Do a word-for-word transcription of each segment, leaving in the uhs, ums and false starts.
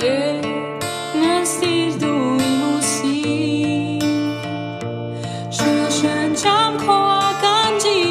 Viene stil du si. Schön schön jam koganji.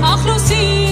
Ach, Lucy.